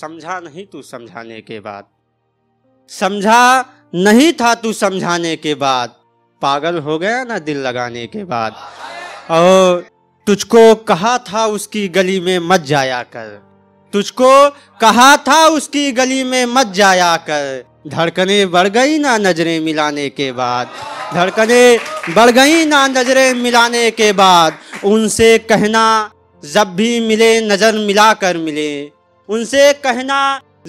समझा नहीं तू समझाने के बाद, समझा नहीं था तू समझाने के बाद, पागल हो गया ना दिल लगाने के बाद। और तुझको कहा था उसकी गली में मत जाया कर, तुझको कहा था उसकी गली में मत जाया कर, धड़कनें बढ़ गई ना नजरें मिलाने के बाद, धड़कनें बढ़ गई ना नजरें मिलाने के बाद। उनसे कहना जब भी मिले नजर मिला कर मिले, उनसे कहना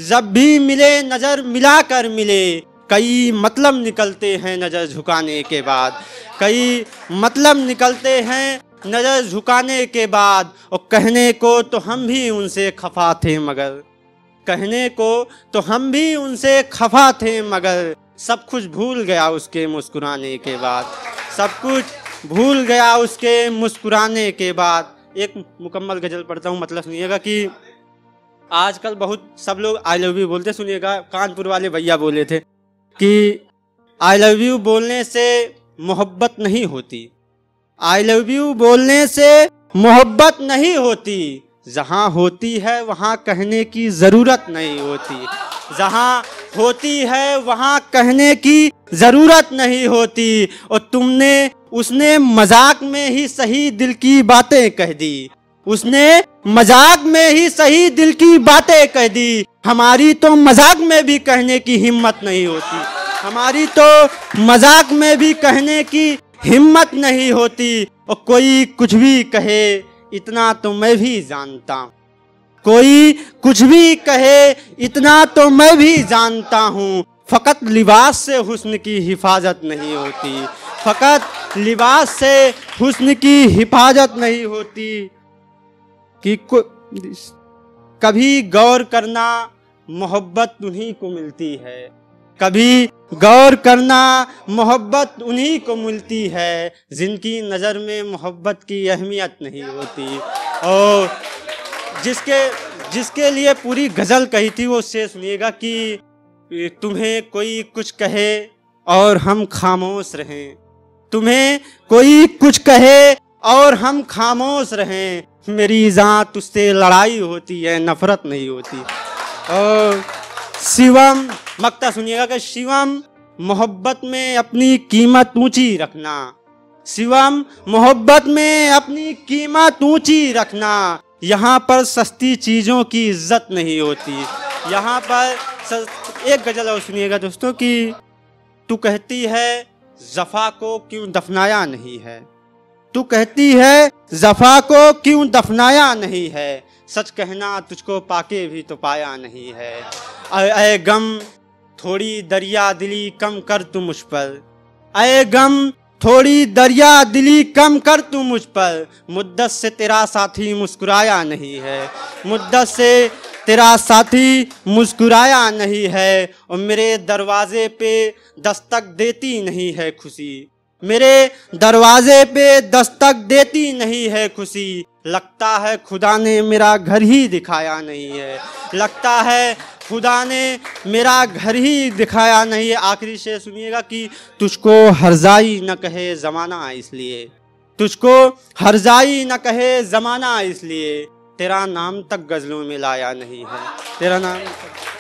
जब भी मिले नजर मिला कर मिले। कई मतलब निकलते हैं नज़र झुकाने के बाद, कई मतलब निकलते हैं नज़र झुकाने के बाद। और कहने को तो हम भी उनसे खफा थे मगर, कहने को तो हम भी उनसे खफा थे मगर, सब कुछ भूल गया उसके मुस्कुराने के बाद, सब कुछ भूल गया उसके मुस्कुराने के बाद। एक मुकम्मल गज़ल पढ़ता हूँ, मतलब सुनिएगा कि आजकल बहुत सब लोग आई लव यू बोलते, सुनिएगा। कानपुर वाले भैया बोले थे कि आई लव यू बोलने से मोहब्बत नहीं होती, आई लव यू बोलने से मोहब्बत नहीं होती, जहाँ होती है वहाँ कहने की ज़रूरत नहीं होती, जहाँ होती है वहाँ कहने की ज़रूरत नहीं होती। और तुमने, उसने मजाक में ही सही दिल की बातें कह दी, उसने मजाक में ही सही दिल की बातें कह दी, हमारी तो मजाक में भी कहने की हिम्मत नहीं होती, हमारी तो मजाक में भी कहने की हिम्मत नहीं होती। और कोई कुछ भी कहे इतना तो मैं भी जानता हूँ, कोई कुछ भी कहे इतना तो मैं भी जानता हूँ, फ़कत लिबास से हुस्न की हिफाजत नहीं होती, फ़कत लिबास से हुस्न की हिफाजत नहीं होती। कि कभी गौर करना मोहब्बत उन्हीं को मिलती है, कभी गौर करना मोहब्बत उन्हीं को मिलती है, जिनकी नज़र में मोहब्बत की अहमियत नहीं होती। और जिसके जिसके लिए पूरी गज़ल कही थी वो उससे सुनिएगा कि तुम्हें कोई कुछ कहे और हम खामोश रहें, तुम्हें कोई कुछ कहे और हम खामोश रहें, मेरी जात उससे लड़ाई होती है नफरत नहीं होती। और शिवम मक्ता सुनिएगा कि शिवम मोहब्बत में अपनी कीमत ऊंची रखना, शिवम मोहब्बत में अपनी कीमत ऊंची रखना, यहाँ पर सस्ती चीज़ों की इज्जत नहीं होती, यहाँ पर। एक गज़ल और सुनिएगा दोस्तों कि तू कहती है जफ़ा को क्यों दफनाया नहीं है, तू कहती है जफ़ा को क्यों दफनाया नहीं है, सच कहना तुझको पाके भी तो पाया नहीं है। अए गम थोड़ी दरिया दिली कम कर तू मुझ पर, अए गम थोड़ी दरिया दिली कम कर तू मुझ पर, मुद्दत से तेरा साथी मुस्कुराया नहीं है, मुद्दत से तेरा साथी मुस्कुराया नहीं है। और मेरे दरवाजे पे दस्तक देती नहीं है खुशी, मेरे दरवाजे पे दस्तक देती नहीं है खुशी, लगता है खुदा ने मेरा घर ही दिखाया नहीं है, लगता है खुदा ने मेरा घर ही दिखाया नहीं है। आखिरी शेर सुनिएगा कि तुझको हरजाई न कहे ज़माना इसलिए, तुझको हरजाई न कहे ज़माना इसलिए, तेरा नाम तक गज़लों में लाया नहीं है, तेरा नाम